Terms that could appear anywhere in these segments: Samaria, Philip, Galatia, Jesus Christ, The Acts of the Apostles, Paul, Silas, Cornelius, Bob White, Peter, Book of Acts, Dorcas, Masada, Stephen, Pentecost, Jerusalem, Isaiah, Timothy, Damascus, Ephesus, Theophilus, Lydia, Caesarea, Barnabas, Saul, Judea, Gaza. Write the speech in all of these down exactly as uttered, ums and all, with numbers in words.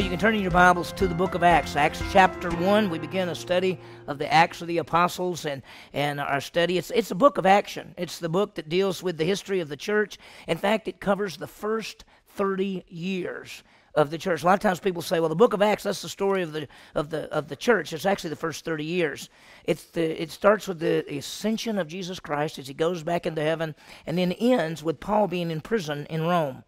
Well, you can turn in your Bibles to the book of Acts, Acts chapter one. We begin a study of the Acts of the Apostles, and, and our study, it's, it's a book of action. It's the book that deals with the history of the church. In fact, it covers the first thirty years of the church. A lot of times people say, well, the book of Acts, that's the story of the of the of the church. It's actually the first thirty years. It's the it starts with the ascension of Jesus Christ as he goes back into heaven, and then ends with Paul being in prison in Rome.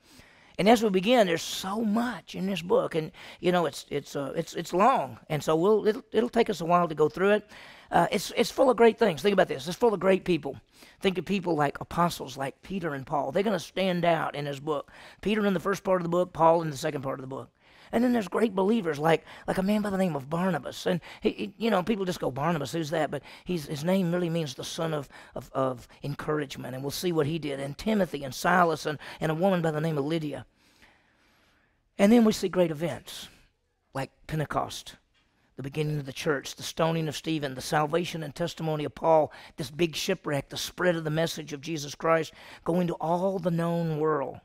And as we begin, there's so much in this book, and you know it's it's uh, it's it's long, and so we'll it'll, it'll take us a while to go through it. Uh, it's it's full of great things. Think about this. It's full of great people. Think of people like apostles, like Peter and Paul. They're going to stand out in this book. Peter in the first part of the book, Paul in the second part of the book. And then there's great believers like like a man by the name of Barnabas. And, he, he, you know, people just go, Barnabas, who's that? But he's, his name really means the son of, of, of encouragement. And we'll see what he did. And Timothy and Silas and, and a woman by the name of Lydia. And then we see great events like Pentecost, the beginning of the church, the stoning of Stephen, the salvation and testimony of Paul, this big shipwreck, the spread of the message of Jesus Christ, going to all the known world.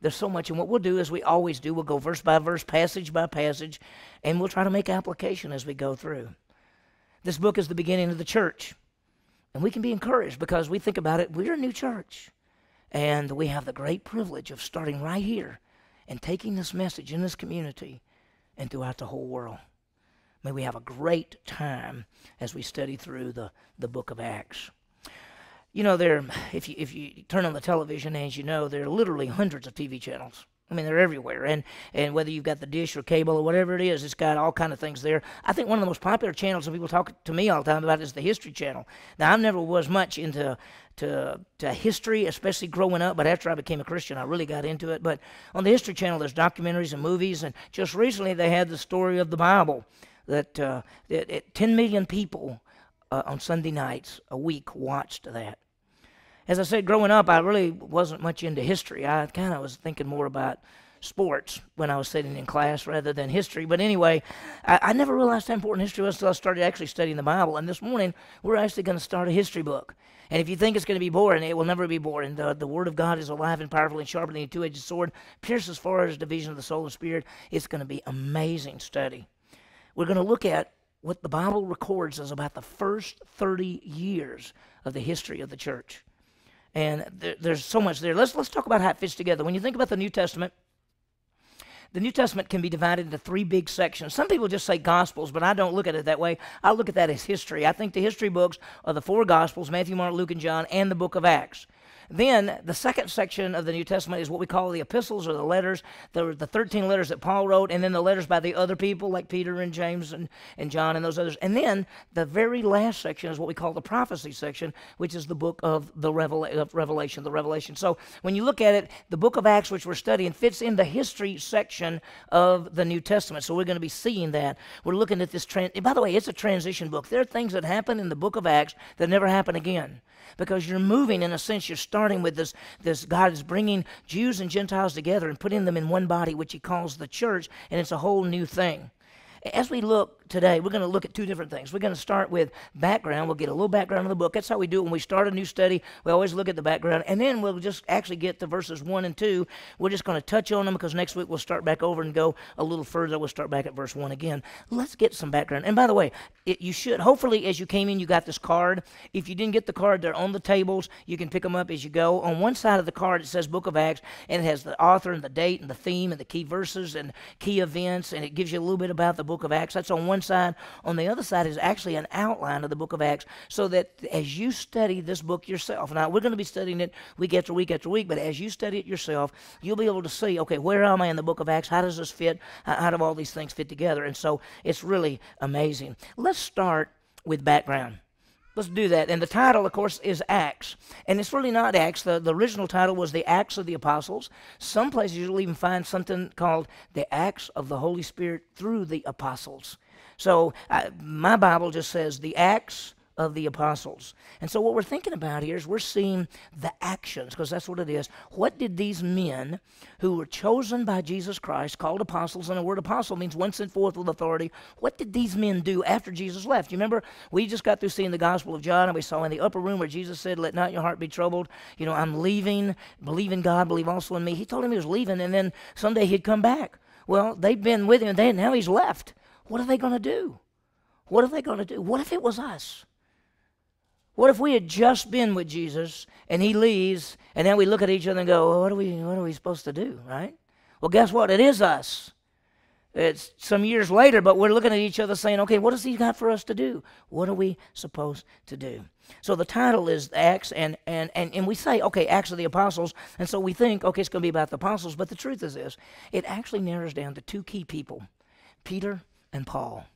There's so much, and what we'll do is we always do, we'll go verse by verse, passage by passage, and we'll try to make application as we go through. This book is the beginning of the church, and we can be encouraged because we think about it, we're a new church, and we have the great privilege of starting right here and taking this message in this community and throughout the whole world. May we have a great time as we study through the, the book of Acts. You know, there. If you if you turn on the television, as you know, there are literally hundreds of T V channels. I mean, they're everywhere, and and whether you've got the dish or cable or whatever it is, it's got all kind of things there. I think one of the most popular channels that people talk to me all the time about is the History Channel. Now, I never was much into to, to history, especially growing up, but after I became a Christian, I really got into it. But on the History Channel, there's documentaries and movies, and just recently they had the story of the Bible, that, uh, that, that ten million people Uh, on Sunday nights, a week, watched that. As I said, growing up, I really wasn't much into history. I kind of was thinking more about sports when I was sitting in class rather than history. But anyway, I, I never realized how important history was until I started actually studying the Bible. And this morning, we're actually going to start a history book. And if you think it's going to be boring, it will never be boring. The, the Word of God is alive and powerful and sharper than a two-edged sword, pierces as far as division of the soul and spirit. It's going to be amazing study. We're going to look at what the Bible records is about the first thirty years of the history of the church. And there, there's so much there. Let's, let's talk about how it fits together. When you think about the New Testament, the New Testament can be divided into three big sections. Some people just say Gospels, but I don't look at it that way. I look at that as history. I think the history books are the four Gospels, Matthew, Mark, Luke, and John, and the book of Acts. Then the second section of the New Testament is what we call the epistles or the letters. There were the thirteen letters that Paul wrote, and then the letters by the other people like Peter and James and, and John and those others. And then the very last section is what we call the prophecy section, which is the book of the revela of Revelation, the Revelation. So when you look at it, the book of Acts, which we're studying, fits in the history section of the New Testament. So we're going to be seeing that. We're looking at this trend. By the way, it's a transition book. There are things that happen in the book of Acts that never happen again because you're moving, in a sense, you're starting Starting with this, this God is bringing Jews and Gentiles together and putting them in one body, which he calls the church, and it's a whole new thing. As we look today, we're going to look at two different things. We're going to start with background. We'll get a little background on the book. That's how we do it when we start a new study. We always look at the background, and then we'll just actually get to verses one and two. We're just going to touch on them because next week we'll start back over and go a little further. We'll start back at verse one again. Let's get some background. And by the way, it, you should, hopefully as you came in, you got this card. If you didn't get the card, they're on the tables. You can pick them up as you go. On one side of the card, it says Book of Acts, and it has the author and the date and the theme and the key verses and key events, and it gives you a little bit about the book of Acts. That's on one side. On the other side is actually an outline of the book of Acts so that as you study this book yourself, now we're going to be studying it week after week after week, but as you study it yourself, you'll be able to see, okay, where am I in the book of Acts? How does this fit? How do all these things fit together? And so it's really amazing. Let's start with background. Let's do that. And the title, of course, is Acts. And it's really not Acts. The, the original title was The Acts of the Apostles. Some places you'll even find something called The Acts of the Holy Spirit Through the Apostles. So I, my Bible just says The Acts of the Apostles. And so what we're thinking about here is we're seeing the actions, because that's what it is. What did these men who were chosen by Jesus Christ, called apostles, and the word apostle means one sent forth with authority, what did these men do after Jesus left? You remember, we just got through seeing the Gospel of John, and we saw in the upper room where Jesus said, let not your heart be troubled. You know, I'm leaving. Believe in God, believe also in me. He told him he was leaving, and then someday he'd come back. Well, they've been with him, and now he's left. What are they going to do? What are they going to do? What if it was us? What if we had just been with Jesus, and he leaves, and then we look at each other and go, well, what are we, what are we supposed to do, right? Well, guess what? It is us. It's some years later, but we're looking at each other saying, okay, what has he got for us to do? What are we supposed to do? So the title is Acts, and, and, and, and we say, okay, Acts of the Apostles, and so we think, okay, it's going to be about the apostles, but the truth is this. It actually narrows down to two key people, Peter and Paul.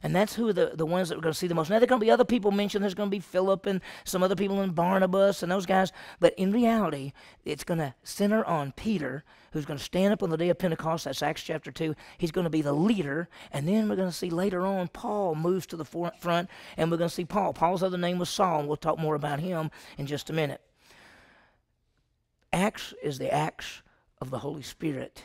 And that's who the, the ones that we're going to see the most. Now, there are going to be other people mentioned. There's going to be Philip and some other people and Barnabas and those guys. But in reality, it's going to center on Peter, who's going to stand up on the day of Pentecost. That's Acts chapter two. He's going to be the leader. And then we're going to see later on Paul moves to the front, and we're going to see Paul. Paul's other name was Saul, and we'll talk more about him in just a minute. Acts is the acts of the Holy Spirit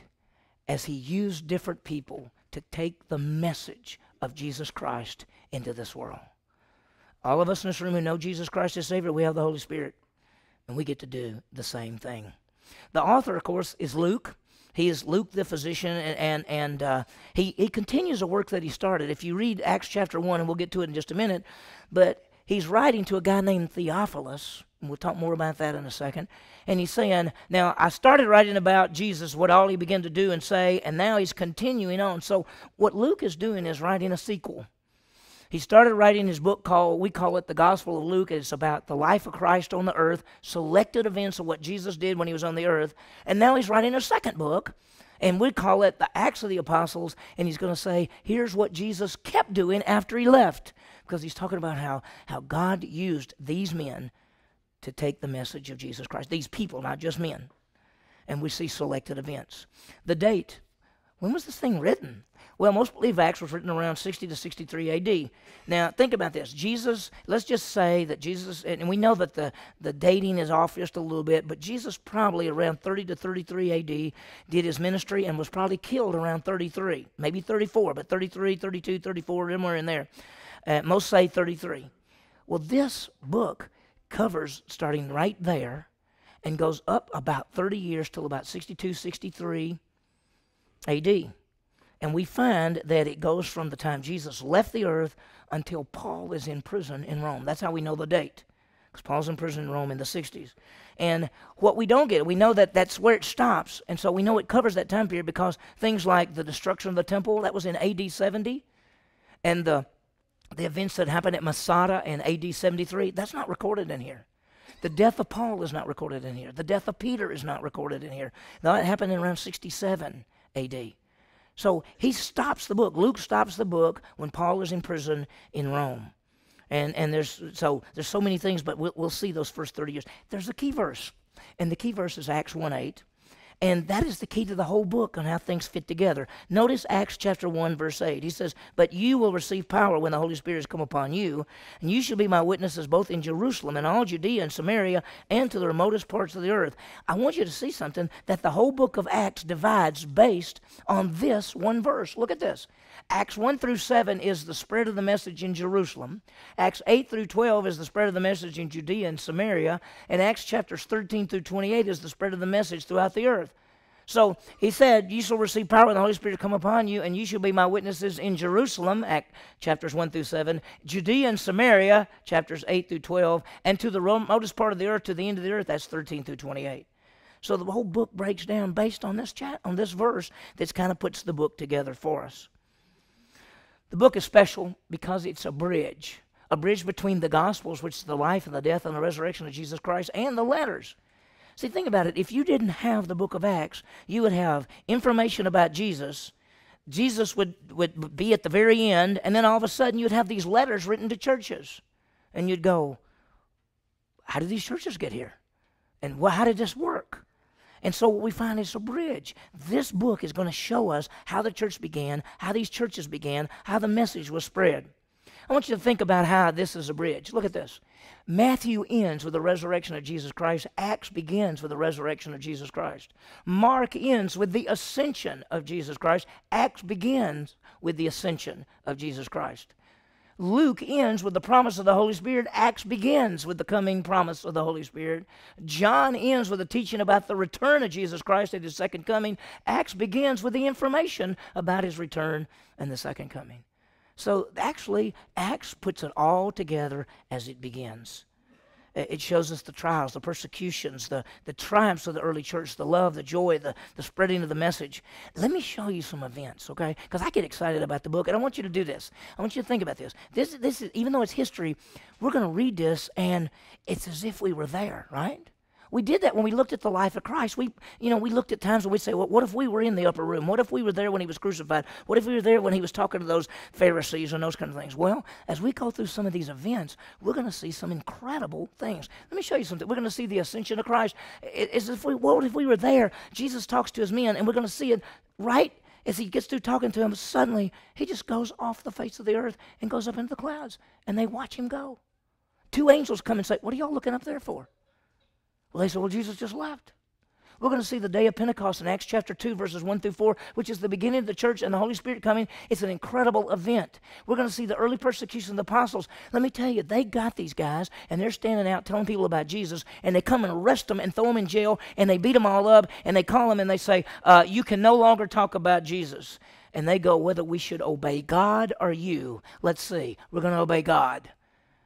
as he used different people to take the message of Jesus Christ into this world. All of us in this room who know Jesus Christ as Savior, we have the Holy Spirit, and we get to do the same thing. The author, of course, is Luke. He is Luke the physician, and and, and uh, he, he continues a work that he started. If you read Acts chapter one, and we'll get to it in just a minute, but he's writing to a guy named Theophilus, and we'll talk more about that in a second, and he's saying, now, I started writing about Jesus, what all he began to do and say, and now he's continuing on. So what Luke is doing is writing a sequel. He started writing his book called, we call it the Gospel of Luke. It's about the life of Christ on the earth, selected events of what Jesus did when he was on the earth, and now he's writing a second book, and we call it the Acts of the Apostles, and he's going to say, here's what Jesus kept doing after he left, because he's talking about how, how God used these men to take the message of Jesus Christ. These people, not just men. And we see selected events. The date, when was this thing written? Well, most believe Acts was written around sixty to sixty-three A D Now, think about this. Jesus, let's just say that Jesus, and we know that the, the dating is off just a little bit, but Jesus probably around thirty to thirty-three A D did his ministry and was probably killed around thirty-three, maybe thirty-four, but thirty-three, thirty-two, thirty-four, somewhere in there. Uh, most say thirty-three. Well, this book covers starting right there and goes up about thirty years till about sixty-two, sixty-three A D And we find that it goes from the time Jesus left the earth until Paul is in prison in Rome. That's how we know the date, because Paul's in prison in Rome in the sixties. And what we don't get, we know that that's where it stops, and so we know it covers that time period because things like the destruction of the temple, that was in A D seventy, and the The events that happened at Masada in A D seventy-three, that's not recorded in here. The death of Paul is not recorded in here. The death of Peter is not recorded in here. That happened in around sixty-seven A D So he stops the book. Luke stops the book when Paul is in prison in Rome. And, and there's, so, there's so many things, but we'll, we'll see those first thirty years. There's a key verse, and the key verse is Acts one eight. And that is the key to the whole book on how things fit together. Notice Acts chapter one, verse eight. He says, but you will receive power when the Holy Spirit has come upon you, and you shall be my witnesses both in Jerusalem and all Judea and Samaria and to the remotest parts of the earth. I want you to see something that the whole book of Acts divides based on this one verse. Look at this. Acts one through seven is the spread of the message in Jerusalem. Acts eight through twelve is the spread of the message in Judea and Samaria. And Acts chapters thirteen through twenty-eight is the spread of the message throughout the earth. So he said, you shall receive power when the Holy Spirit come upon you, and you shall be my witnesses in Jerusalem, Acts chapters one through seven, Judea and Samaria, chapters eight through twelve, and to the remotest part of the earth, to the end of the earth, that's thirteen through twenty-eight. So the whole book breaks down based on this chat, on this verse that kind of puts the book together for us. The book is special because it's a bridge, a bridge between the Gospels, which is the life and the death and the resurrection of Jesus Christ, and the letters. See, think about it. If you didn't have the book of Acts, you would have information about Jesus. Jesus would, would be at the very end, and then all of a sudden you'd have these letters written to churches. And you'd go, how did these churches get here? And well, how did this work? And so what we find is a bridge. This book is going to show us how the church began, how these churches began, how the message was spread. I want you to think about how this is a bridge. Look at this. Matthew ends with the resurrection of Jesus Christ. Acts begins with the resurrection of Jesus Christ. Mark ends with the ascension of Jesus Christ. Acts begins with the ascension of Jesus Christ. Luke ends with the promise of the Holy Spirit. Acts begins with the coming promise of the Holy Spirit. John ends with the teaching about the return of Jesus Christ at his second coming. Acts begins with the information about his return and the second coming. So actually, Acts puts it all together as it begins. It shows us the trials, the persecutions, the, the triumphs of the early church, the love, the joy, the, the spreading of the message. Let me show you some events, okay? Because I get excited about the book, and I want you to do this. I want you to think about this. This, this is, even though it's history, we're going to read this, and it's as if we were there, right? We did that when we looked at the life of Christ. We, you know, we looked at times when we'd say, well, what if we were in the upper room? What if we were there when he was crucified? What if we were there when he was talking to those Pharisees and those kind of things? Well, as we go through some of these events, we're going to see some incredible things. Let me show you something. We're going to see the ascension of Christ. It's as if we, what if we were there? Jesus talks to his men, and we're going to see it right as he gets through talking to them. Suddenly, he just goes off the face of the earth and goes up into the clouds, and they watch him go. Two angels come and say, what are y'all looking up there for? Well, they said, well, Jesus just left. We're going to see the day of Pentecost in Acts chapter two, verses one through four, which is the beginning of the church and the Holy Spirit coming. It's an incredible event. We're going to see the early persecution of the apostles. Let me tell you, they got these guys, and they're standing out telling people about Jesus, and they come and arrest them and throw them in jail, and they beat them all up, and they call them, and they say, uh, you can no longer talk about Jesus. And they go, whether we should obey God or you, let's see, we're going to obey God.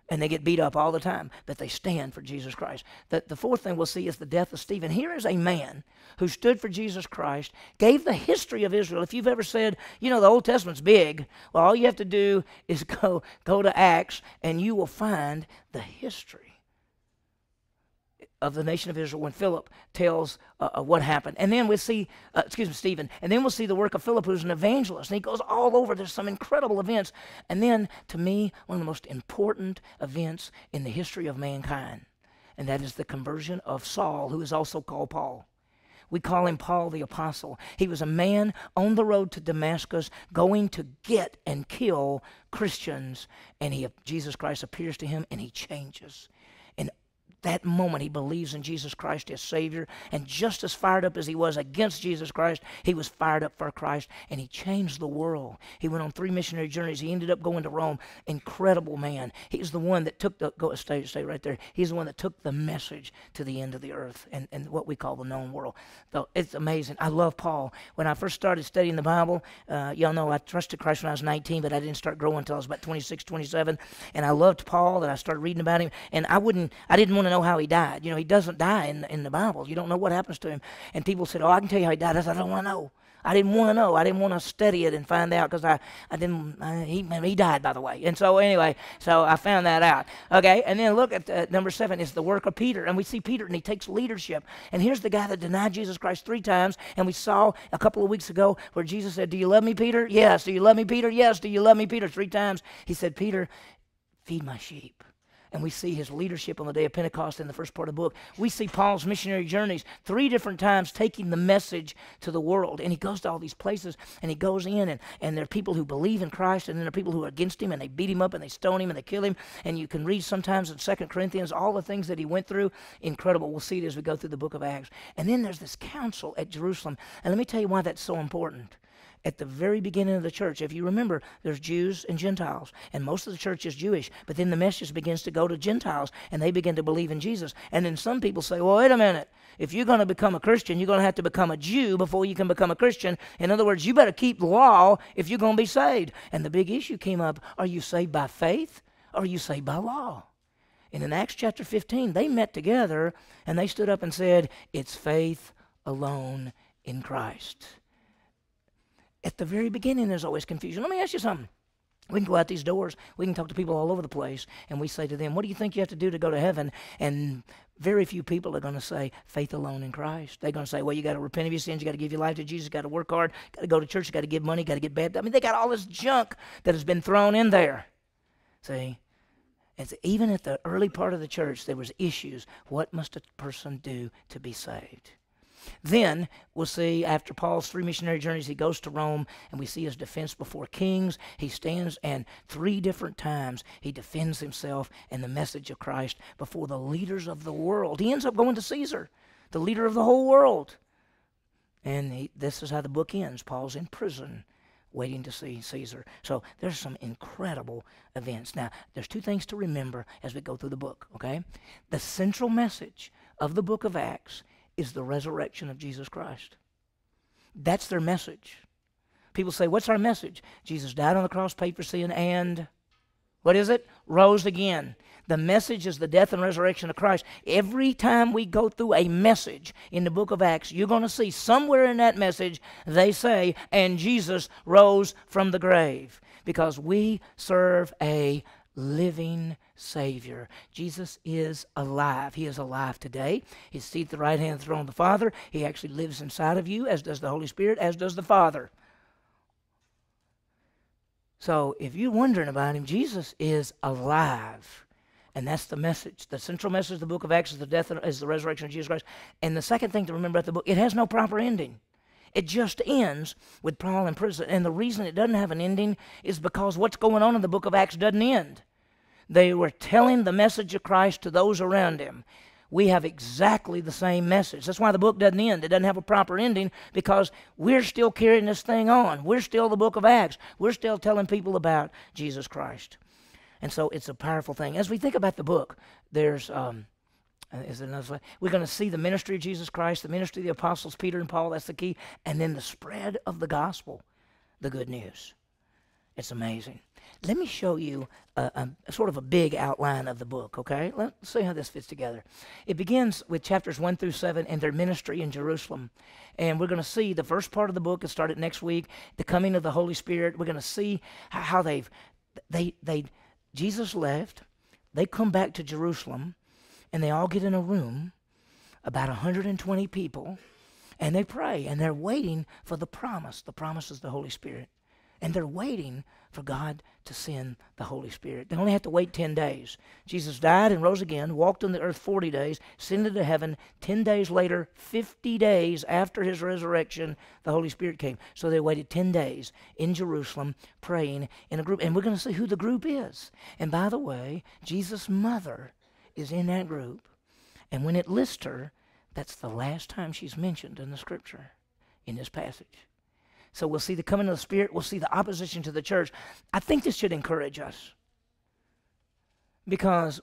And they get beat up all the time, but they stand for Jesus Christ. The, the fourth thing we'll see is the death of Stephen. Here is a man who stood for Jesus Christ, gave the history of Israel. If you've ever said, you know, the Old Testament's big, well, all you have to do is go, go to Acts, and you will find the history of the nation of Israel when Philip tells uh, what happened. And then we'll see, uh, excuse me, Stephen, and then we'll see the work of Philip, who's an evangelist, and he goes all over. There's some incredible events. And then, to me, one of the most important events in the history of mankind, and that is the conversion of Saul, who is also called Paul. We call him Paul the Apostle. He was a man on the road to Damascus going to get and kill Christians, and he, Jesus Christ appears to him, and he changes. That moment he believes in Jesus Christ as Savior, and just as fired up as he was against Jesus Christ, he was fired up for Christ, and he changed the world. He went on three missionary journeys. He ended up going to Rome. Incredible man. He's the one that took the, go, stay, stay right there. He's the one that took the message to the end of the earth and, and what we call the known world. So it's amazing. I love Paul. When I first started studying the Bible, uh, y'all know I trusted Christ when I was nineteen, but I didn't start growing until I was about twenty-six, twenty-seven, and I loved Paul, and I started reading about him, and I wouldn't, I didn't want to know how he died. You know, he doesn't die in, in the Bible. You don't know what happens to him. And people said, oh, I can tell you how he died. I said, I don't want to know. I didn't want to know. I didn't want to study it and find out because I, I didn't, I, he, he died, by the way. And so anyway, so I found that out. Okay, and then look at the, number seven. It's the work of Peter. And we see Peter, and he takes leadership. And here's the guy that denied Jesus Christ three times. And we saw a couple of weeks ago where Jesus said, do you love me, Peter? Yes. Do you love me, Peter? Yes. Do you love me, Peter? Three times. He said, Peter, feed my sheep. And we see his leadership on the day of Pentecost in the first part of the book. We see Paul's missionary journeys three different times taking the message to the world. And he goes to all these places, and he goes in, and, and there are people who believe in Christ, and then there are people who are against him, and they beat him up, and they stone him, and they kill him. And you can read sometimes in Second Corinthians all the things that he went through. Incredible. We'll see it as we go through the book of Acts. And then there's this council at Jerusalem. And let me tell you why that's so important. At the very beginning of the church, if you remember, there's Jews and Gentiles, and most of the church is Jewish, but then the message begins to go to Gentiles, and they begin to believe in Jesus. And then some people say, well, wait a minute, if you're going to become a Christian, you're going to have to become a Jew before you can become a Christian. In other words, you better keep the law if you're going to be saved. And the big issue came up, are you saved by faith, or are you saved by law? And in Acts chapter fifteen, they met together, and they stood up and said, it's faith alone in Christ. At the very beginning, there's always confusion. Let me ask you something. We can go out these doors. We can talk to people all over the place, and we say to them, what do you think you have to do to go to heaven? And very few people are going to say, faith alone in Christ. They're going to say, well, you got to repent of your sins. You got to give your life to Jesus. You got to work hard. You got to go to church. You got to give money. You got to get baptized. I mean, they got all this junk that has been thrown in there. See? It's even at the early part of the church, there was issues. What must a person do to be saved? Then we'll see after Paul's three missionary journeys, he goes to Rome, and we see his defense before kings. He stands, and three different times he defends himself and the message of Christ before the leaders of the world. He ends up going to Caesar, the leader of the whole world. And he, this is how the book ends. Paul's in prison, waiting to see Caesar. So there's some incredible events. Now, there's two things to remember as we go through the book, okay? The central message of the book of Acts is the resurrection of Jesus Christ. That's their message. People say, what's our message? Jesus died on the cross, paid for sin, and what is it? Rose again. The message is the death and resurrection of Christ. Every time we go through a message in the book of Acts, you're going to see somewhere in that message they say, and Jesus rose from the grave, because we serve a living Savior. Jesus is alive. He is alive today. He's seated at the right hand of the throne of the Father. He actually lives inside of you, as does the Holy Spirit, as does the Father. So if you're wondering about him, Jesus is alive. And that's the message. The central message of the book of Acts is the death and is the resurrection of Jesus Christ. And the second thing to remember about the book, it has no proper ending. It just ends with Paul in prison. And the reason it doesn't have an ending is because what's going on in the book of Acts doesn't end. They were telling the message of Christ to those around him. We have exactly the same message. That's why the book doesn't end. It doesn't have a proper ending, because we're still carrying this thing on. We're still the book of Acts. We're still telling people about Jesus Christ. And so it's a powerful thing. As we think about the book, there's, um, is there another slide? We're going to see the ministry of Jesus Christ, the ministry of the apostles, Peter and Paul, that's the key, and then the spread of the gospel, the good news. It's amazing. Let me show you a, a sort of a big outline of the book, okay? Let's see how this fits together. It begins with chapters one through seven and their ministry in Jerusalem. And we're going to see the first part of the book, it started next week, the coming of the Holy Spirit. We're going to see how they've, they, they, Jesus left, they come back to Jerusalem, and they all get in a room, about one hundred twenty people, and they pray, and they're waiting for the promise. The promise is the Holy Spirit. And they're waiting for God to send the Holy Spirit. They only have to wait ten days. Jesus died and rose again, walked on the earth forty days, ascended to heaven. ten days later, fifty days after his resurrection, the Holy Spirit came. So they waited ten days in Jerusalem, praying in a group. And we're going to see who the group is. And by the way, Jesus' mother is in that group. And when it lists her, that's the last time she's mentioned in the Scripture, in this passage. So we'll see the coming of the Spirit. We'll see the opposition to the church. I think this should encourage us, because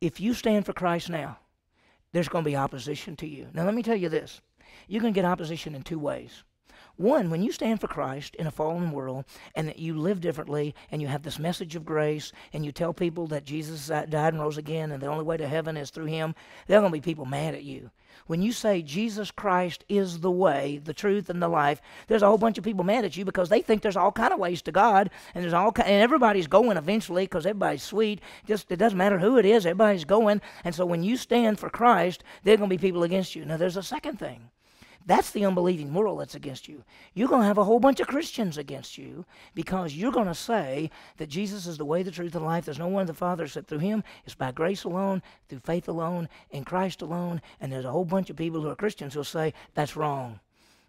if you stand for Christ now, there's going to be opposition to you. Now, let me tell you this. You're going to get opposition in two ways. One, when you stand for Christ in a fallen world and that you live differently and you have this message of grace and you tell people that Jesus died and rose again and the only way to heaven is through him, there are going to be people mad at you. When you say Jesus Christ is the way, the truth, and the life, there's a whole bunch of people mad at you because they think there's all kind of ways to God, and there's all kind, and everybody's going eventually because everybody's sweet. Just it doesn't matter who it is, everybody's going. And so when you stand for Christ, there are going to be people against you. Now, there's a second thing. That's the unbelieving world that's against you. You're going to have a whole bunch of Christians against you because you're going to say that Jesus is the way, the truth, and life. There's no one of the Father except through him. It's by grace alone, through faith alone, in Christ alone. And there's a whole bunch of people who are Christians who'll say, that's wrong.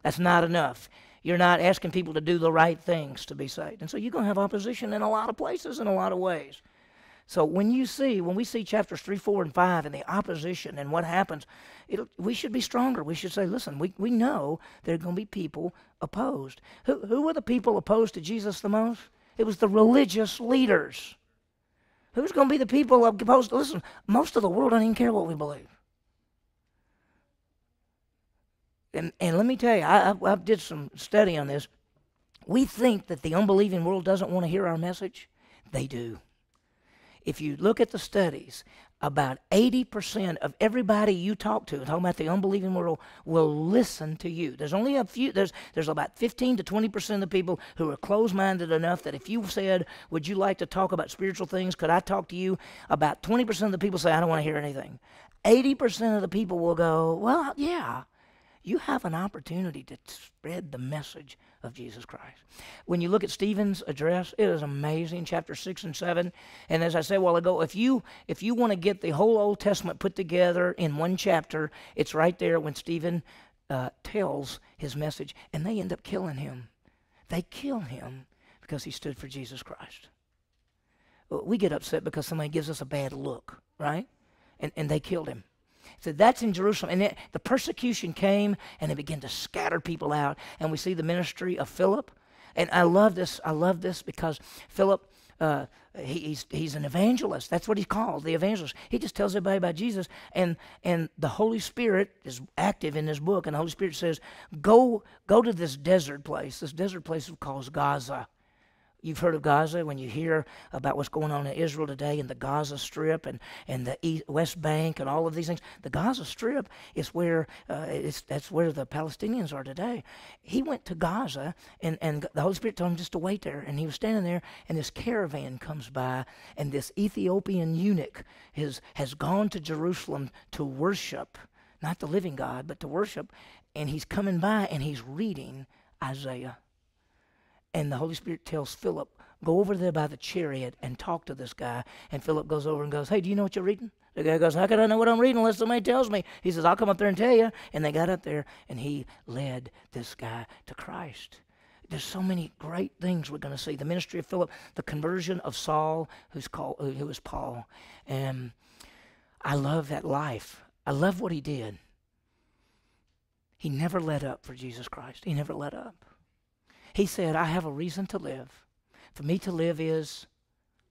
That's not enough. You're not asking people to do the right things to be saved. And so you're going to have opposition in a lot of places, in a lot of ways. So when you see, when we see chapters three, four, and five and the opposition and what happens, it'll, we should be stronger. We should say, listen, we, we know there are going to be people opposed. Who, who were the people opposed to Jesus the most? It was the religious leaders. Who's going to be the people opposed? Listen, most of the world doesn't even care what we believe. And, and let me tell you, I, I, I did some study on this. We think that the unbelieving world doesn't want to hear our message. They do. If you look at the studies, about eighty percent of everybody you talk to, talking about the unbelieving world, will listen to you. There's only a few, there's, there's about fifteen to twenty percent of the people who are closed-minded enough that if you said, would you like to talk about spiritual things, could I talk to you? About twenty percent of the people say, I don't want to hear anything. eighty percent of the people will go, well, yeah, you have an opportunity to spread the message of Jesus Christ. When you look at Stephen's address, it is amazing, chapter six and seven. And as I said a while ago, if you, if you want to get the whole Old Testament put together in one chapter, it's right there when Stephen uh, tells his message, and they end up killing him. They kill him because he stood for Jesus Christ. We get upset because somebody gives us a bad look, right? And, and they killed him. So that's in Jerusalem. And it, the persecution came, and they began to scatter people out. And we see the ministry of Philip. And I love this. I love this because Philip, uh, he, he's, he's an evangelist. That's what he's called, the evangelist. He just tells everybody about Jesus. And, and the Holy Spirit is active in this book. And the Holy Spirit says, go, go to this desert place. This desert place is called Gaza. You've heard of Gaza. When you hear about what's going on in Israel today and the Gaza Strip and, and the East, West Bank and all of these things, the Gaza Strip is where, uh, it's, that's where the Palestinians are today. He went to Gaza, and, and the Holy Spirit told him just to wait there. And he was standing there, and this caravan comes by, and this Ethiopian eunuch has, has gone to Jerusalem to worship, not the living God, but to worship. And he's coming by, and he's reading Isaiah. And the Holy Spirit tells Philip, go over there by the chariot and talk to this guy. And Philip goes over and goes, hey, do you know what you're reading? The guy goes, how could I know what I'm reading unless somebody tells me? He says, I'll come up there and tell you. And they got up there, and he led this guy to Christ. There's so many great things we're going to see. The ministry of Philip, the conversion of Saul, who's called, who was Paul. And I love that life. I love what he did. He never let up for Jesus Christ. He never let up. He said, I have a reason to live. For me to live is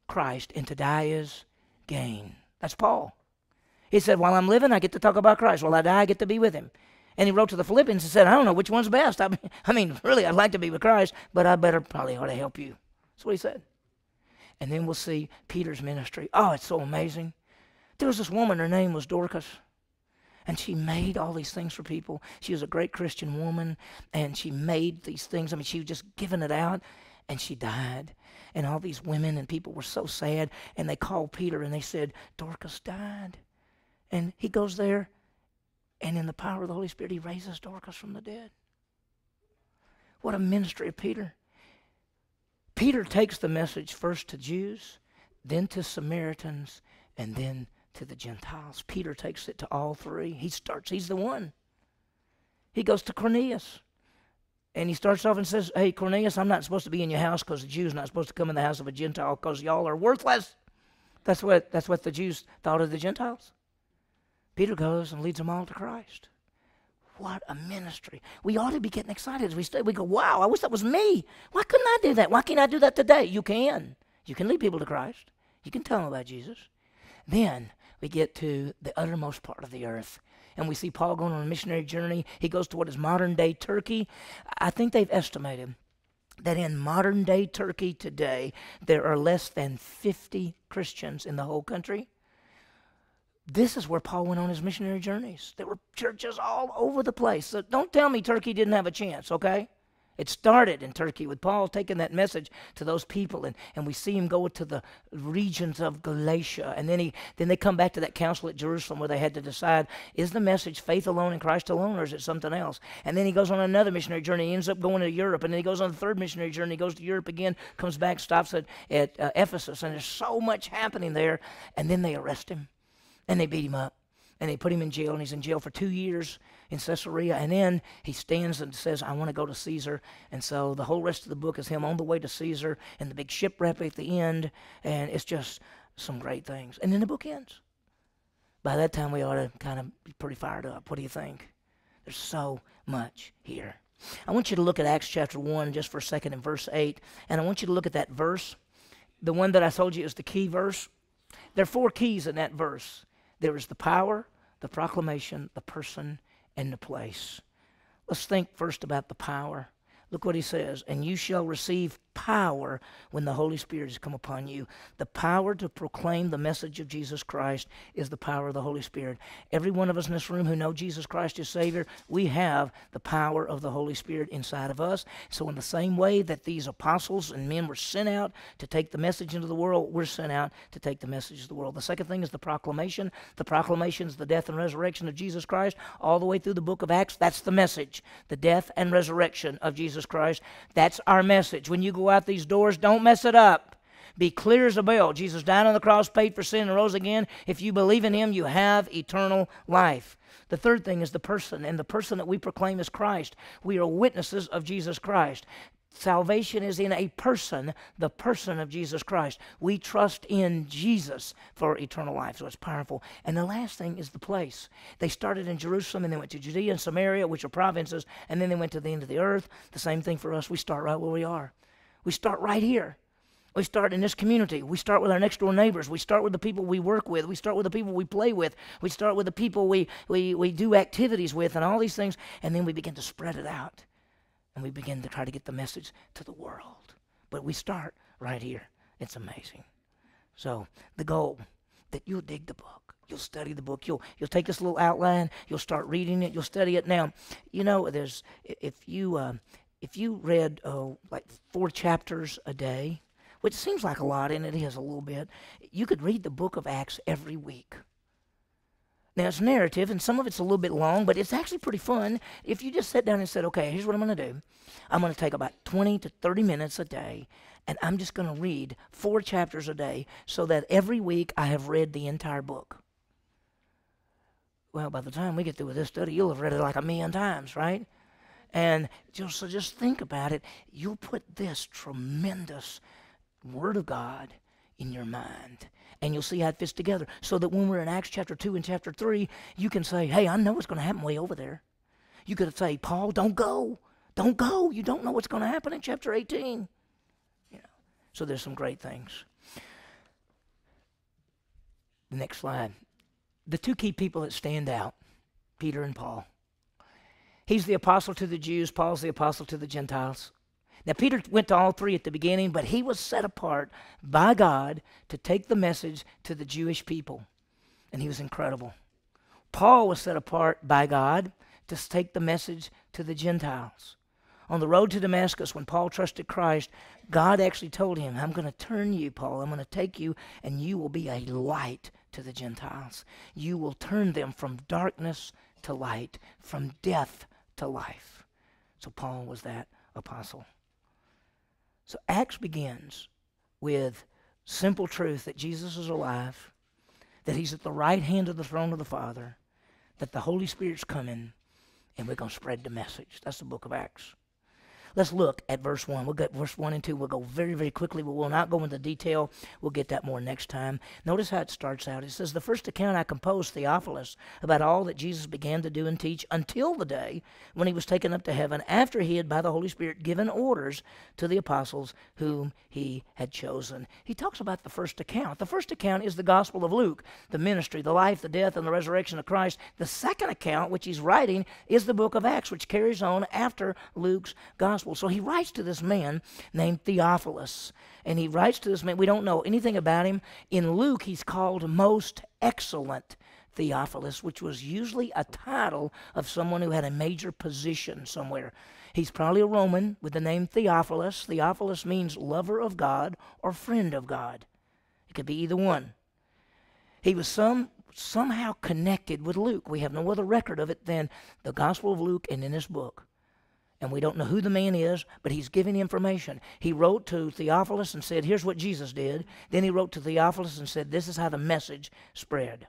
Christ, and to die is gain. That's Paul. He said, while I'm living, I get to talk about Christ. While I die, I get to be with him. And he wrote to the Philippians and said, I don't know which one's best. I mean, I mean really, I'd like to be with Christ, but I better probably ought to help you. That's what he said. And then we'll see Peter's ministry. Oh, it's so amazing. There was this woman, her name was Dorcas. And she made all these things for people. She was a great Christian woman, and she made these things. I mean, she was just giving it out, and she died. And all these women and people were so sad, and they called Peter, and they said, Dorcas died. And he goes there, and in the power of the Holy Spirit, he raises Dorcas from the dead. What a ministry of Peter. Peter takes the message first to Jews, then to Samaritans, and then to the Gentiles. Peter takes it to all three. He starts, he's the one. He goes to Cornelius, and he starts off and says, hey, Cornelius, I'm not supposed to be in your house because the Jews are not supposed to come in the house of a Gentile because y'all are worthless. That's what, that's what the Jews thought of the Gentiles. Peter goes and leads them all to Christ. What a ministry. We ought to be getting excited as we stay. We go, wow, I wish that was me. Why couldn't I do that? Why can't I do that today? You can. You can lead people to Christ. You can tell them about Jesus. Then we get to the uttermost part of the earth. And we see Paul going on a missionary journey. He goes to what is modern-day Turkey. I think they've estimated that in modern-day Turkey today, there are less than fifty Christians in the whole country. This is where Paul went on his missionary journeys. There were churches all over the place. So don't tell me Turkey didn't have a chance, okay? It started in Turkey with Paul taking that message to those people, and, and we see him go to the regions of Galatia, and then he then they come back to that council at Jerusalem where they had to decide, is the message faith alone in Christ alone, or is it something else? And then he goes on another missionary journey. He ends up going to Europe, and then he goes on a third missionary journey. He goes to Europe again, comes back, stops at, at uh, Ephesus, and there's so much happening there. And then they arrest him, and they beat him up, and they put him in jail, and he's in jail for two years in Caesarea. And then he stands and says, I want to go to Caesar. And so the whole rest of the book is him on the way to Caesar and the big shipwreck at the end. And it's just some great things. And then the book ends. By that time, we ought to kind of be pretty fired up. What do you think? There's so much here. I want you to look at Acts chapter one just for a second in verse eight. And I want you to look at that verse. The one that I told you is the key verse. There are four keys in that verse. There is the power, the proclamation, the person, and the place. Let's think first about the power. Look what he says, and you shall receive power when the Holy Spirit has come upon you. The power to proclaim the message of Jesus Christ is the power of the Holy Spirit. Every one of us in this room who know Jesus Christ as Savior, we have the power of the Holy Spirit inside of us. So in the same way that these apostles and men were sent out to take the message into the world, we're sent out to take the message to the world. The second thing is the proclamation. The proclamation is the death and resurrection of Jesus Christ. All the way through the book of Acts, that's the message. The death and resurrection of Jesus Christ. Jesus Christ. That's our message. When you go out these doors, don't mess it up. Be clear as a bell. Jesus died on the cross, paid for sin, and rose again. If you believe in him, you have eternal life. The third thing is the person, and the person that we proclaim is Christ. We are witnesses of Jesus Christ. Salvation is in a person, the person of Jesus Christ. We trust in Jesus for eternal life, so it's powerful. And the last thing is the place. They started in Jerusalem, and they went to Judea and Samaria, which are provinces, and then they went to the end of the earth. The same thing for us. We start right where we are. We start right here. We start in this community. We start with our next door neighbors. We start with the people we work with. We start with the people we play with. We start with the people we, we, we do activities with and all these things, and then we begin to spread it out. And we begin to try to get the message to the world. But we start right here. It's amazing. So the goal, that you'll dig the book. You'll study the book. You'll, you'll take this little outline. You'll start reading it. You'll study it. Now, you know, there's if you, um, if you read oh, like four chapters a day, which seems like a lot, and it is a little bit. You could read the book of Acts every week. Now, it's narrative, and some of it's a little bit long, but it's actually pretty fun. If you just sat down and said, okay, here's what I'm going to do. I'm going to take about twenty to thirty minutes a day, and I'm just going to read four chapters a day so that every week I have read the entire book. Well, by the time we get through with this study, you'll have read it like a million times, right? And just, so just think about it. You'll put this tremendous Word of God in your mind, and you'll see how it fits together, so that when we're in Acts chapter two and chapter three, you can say, hey, I know what's going to happen way over there. You could say, Paul, don't go. Don't go. You don't know what's going to happen in chapter eighteen. You know, so there's some great things. The next slide. The two key people that stand out, Peter and Paul. He's the apostle to the Jews. Paul's the apostle to the Gentiles. Now, Peter went to all three at the beginning, but he was set apart by God to take the message to the Jewish people, and he was incredible. Paul was set apart by God to take the message to the Gentiles. On the road to Damascus, when Paul trusted Christ, God actually told him, I'm going to turn you, Paul. I'm going to take you, and you will be a light to the Gentiles. You will turn them from darkness to light, from death to life. So Paul was that apostle. So Acts begins with simple truth that Jesus is alive, that he's at the right hand of the throne of the Father, that the Holy Spirit's coming, and we're going to spread the message. That's the book of Acts. Let's look at verse one. We'll get verse one and two. We'll go very, very quickly, but we'll not go into detail. We'll get that more next time. Notice how it starts out. It says, the first account I composed, Theophilus, about all that Jesus began to do and teach until the day when he was taken up to heaven, after he had, by the Holy Spirit, given orders to the apostles whom he had chosen. He talks about the first account. The first account is the Gospel of Luke, the ministry, the life, the death, and the resurrection of Christ. The second account, which he's writing, is the book of Acts, which carries on after Luke's Gospel. So he writes to this man named Theophilus, and he writes to this man. We don't know anything about him. In Luke, he's called Most Excellent Theophilus, which was usually a title of someone who had a major position somewhere. He's probably a Roman with the name Theophilus. Theophilus means lover of God or friend of God. It could be either one. He was some somehow connected with Luke. We have no other record of it than the Gospel of Luke and in this book. And we don't know who the man is, but he's giving information. He wrote to Theophilus and said, here's what Jesus did. Then he wrote to Theophilus and said, this is how the message spread.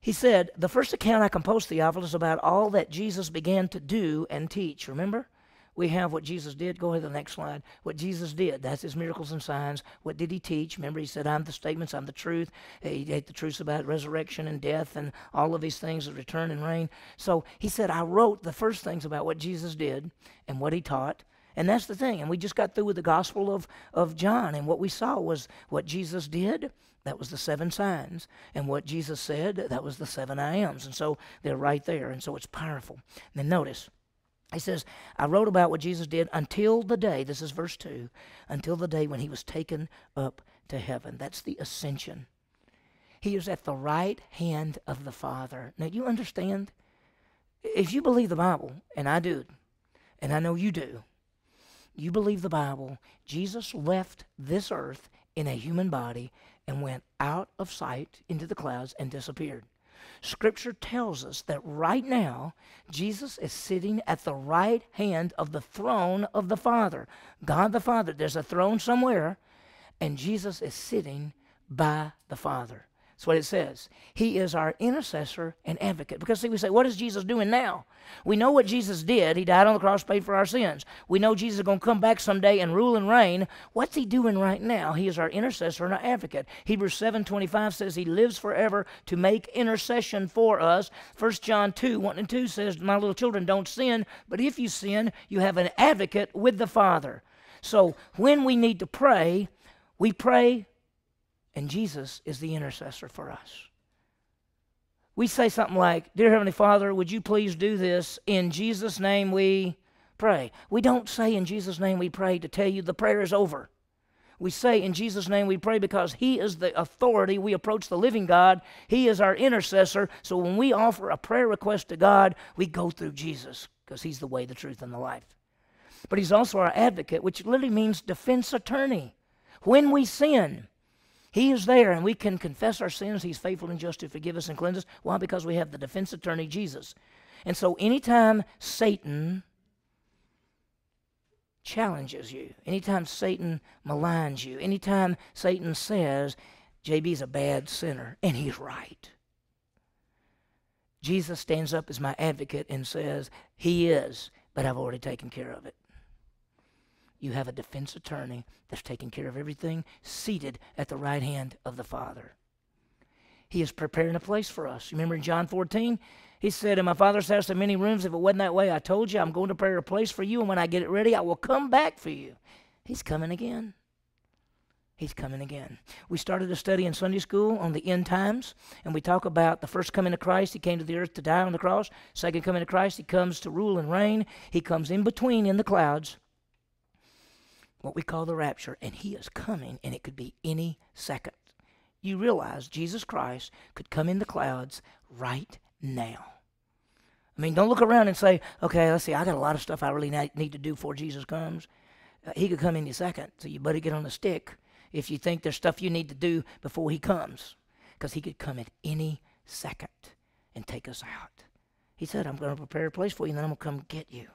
He said, the first account I composed, Theophilus, about all that Jesus began to do and teach. Remember? We have what Jesus did. Go ahead to the next slide. What Jesus did. That's his miracles and signs. What did he teach? Remember, he said, I'm the statements, I'm the truth. He ate the truths about resurrection and death and all of these things, the return and reign. So he said, I wrote the first things about what Jesus did and what he taught. And that's the thing. And we just got through with the Gospel of, of John. And what we saw was what Jesus did, that was the seven signs. And what Jesus said, that was the seven I ams. And so they're right there. And so it's powerful. And then notice. He says, I wrote about what Jesus did until the day, this is verse two, until the day when he was taken up to heaven. That's the ascension. He is at the right hand of the Father. Now, you understand? If you believe the Bible, and I do, and I know you do, you believe the Bible, Jesus left this earth in a human body and went out of sight into the clouds and disappeared. Scripture tells us that right now, Jesus is sitting at the right hand of the throne of the Father. God the Father, there's a throne somewhere, and Jesus is sitting by the Father. That's what it says. He is our intercessor and advocate. Because see, we say, what is Jesus doing now? We know what Jesus did. He died on the cross, paid for our sins. We know Jesus is going to come back someday and rule and reign. What's he doing right now? He is our intercessor and our advocate. Hebrews seven twenty-five says he lives forever to make intercession for us. First John two, one and two says, my little children, don't sin, but if you sin, you have an advocate with the Father. So when we need to pray, we pray, and Jesus is the intercessor for us. We say something like, dear Heavenly Father, would you please do this? In Jesus' name we pray. We don't say in Jesus' name we pray to tell you the prayer is over. We say in Jesus' name we pray because he is the authority. We approach the living God. He is our intercessor. So when we offer a prayer request to God, we go through Jesus because he's the way, the truth, and the life. But he's also our advocate, which literally means defense attorney. When we sin, he is there, and we can confess our sins. He's faithful and just to forgive us and cleanse us. Why? Because we have the defense attorney, Jesus. And so anytime Satan challenges you, anytime Satan maligns you, anytime Satan says, J B's a bad sinner, and he's right, Jesus stands up as my advocate and says, he is, but I've already taken care of it. You have a defense attorney that's taking care of everything, seated at the right hand of the Father. He is preparing a place for us. Remember in John fourteen, he said, in my Father's house there are many rooms. If it wasn't that way, I told you, I'm going to prepare a place for you, and when I get it ready, I will come back for you. He's coming again. He's coming again. We started a study in Sunday school on the end times, and we talk about the first coming of Christ. He came to the earth to die on the cross. Second coming of Christ, he comes to rule and reign. He comes in between in the clouds, what we call the rapture, and he is coming, and it could be any second. You realize Jesus Christ could come in the clouds right now. I mean, don't look around and say, okay, let's see, I got a lot of stuff I really need to do before Jesus comes. Uh, he could come any second, so you better get on the stick if you think there's stuff you need to do before he comes, because he could come at any second and take us out. He said, I'm going to prepare a place for you, and then I'm going to come get you.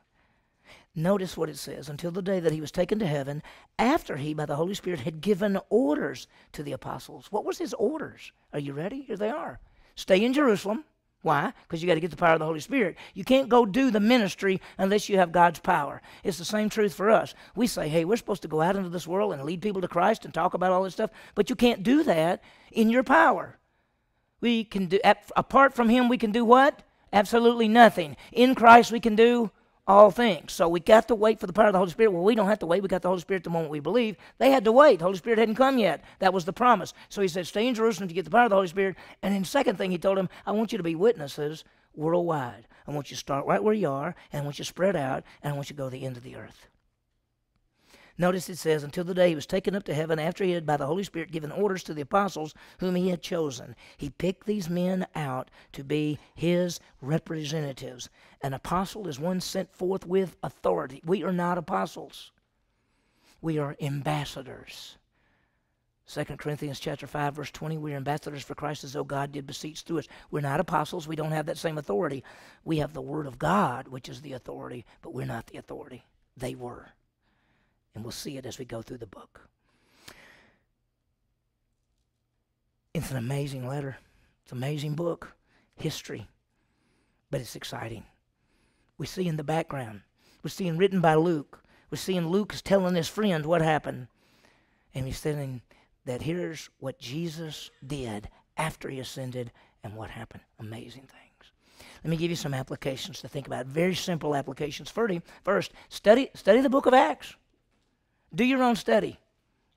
Notice what it says, until the day that he was taken to heaven, after he, by the Holy Spirit, had given orders to the apostles. What was his orders? Are you ready? Here they are. Stay in Jerusalem. Why? Because you got to get the power of the Holy Spirit. You can't go do the ministry unless you have God's power. It's the same truth for us. We say, hey, we're supposed to go out into this world and lead people to Christ and talk about all this stuff, but you can't do that in your power. We can do, apart from him, we can do what? Absolutely nothing. In Christ, we can do all things. So we got to wait for the power of the Holy Spirit. Well, we don't have to wait. We got the Holy Spirit the moment we believe. They had to wait. The Holy Spirit hadn't come yet. That was the promise. So he said, stay in Jerusalem to get the power of the Holy Spirit. And then second thing, he told them, I want you to be witnesses worldwide. I want you to start right where you are, and I want you to spread out, and I want you to go to the end of the earth. Notice it says, until the day he was taken up to heaven, after he had, by the Holy Spirit, given orders to the apostles whom he had chosen. He picked these men out to be his representatives. An apostle is one sent forth with authority. We are not apostles. We are ambassadors. Second Corinthians chapter five, verse twenty, we are ambassadors for Christ as though God did beseech through us. We're not apostles. We don't have that same authority. We have the Word of God, which is the authority, but we're not the authority. They were. And we'll see it as we go through the book. It's an amazing letter. It's an amazing book. History. But it's exciting. We see in the background. We're seeing written by Luke. We're seeing Luke is telling his friend what happened. And he's telling that here's what Jesus did after he ascended and what happened. Amazing thing. Let me give you some applications to think about. Very simple applications. First, study, study the book of Acts. Do your own study.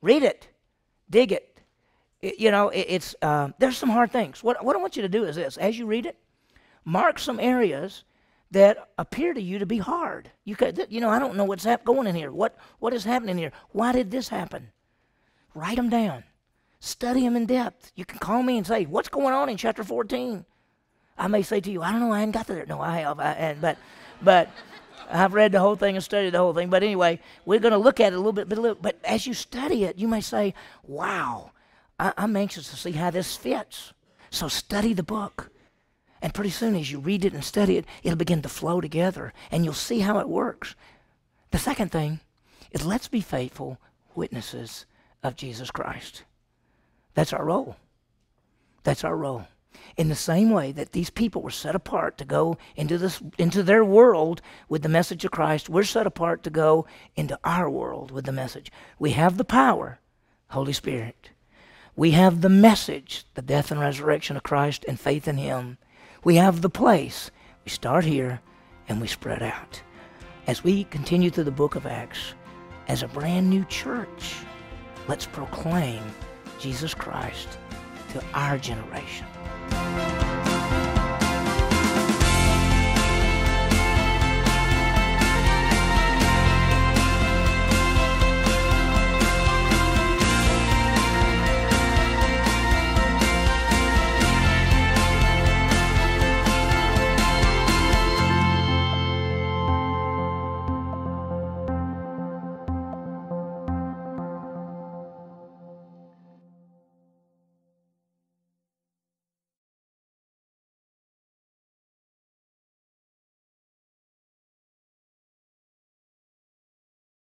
Read it. Dig it. it you know, it, it's uh, there's some hard things. What, what I want you to do is this. As you read it, mark some areas that appear to you to be hard. You, could, you know, I don't know what's going in here. What, what is happening here? Why did this happen? Write them down. Study them in depth. You can call me and say, what's going on in chapter fourteen? I may say to you, I don't know, I haven't got to there. No, I have. I, and, but, but... I've read the whole thing and studied the whole thing. But anyway, we're going to look at it a little bit. But, a little, but as you study it, you may say, wow, I, I'm anxious to see how this fits. So study the book. And pretty soon as you read it and study it, it'll begin to flow together. And you'll see how it works. The second thing is let's be faithful witnesses of Jesus Christ. That's our role. That's our role. In the same way that these people were set apart to go into this, into their world with the message of Christ, we're set apart to go into our world with the message. We have the power, Holy Spirit. We have the message, the death and resurrection of Christ and faith in Him. We have the place. We start here and we spread out. As we continue through the book of Acts, as a brand new church, let's proclaim Jesus Christ to our generation.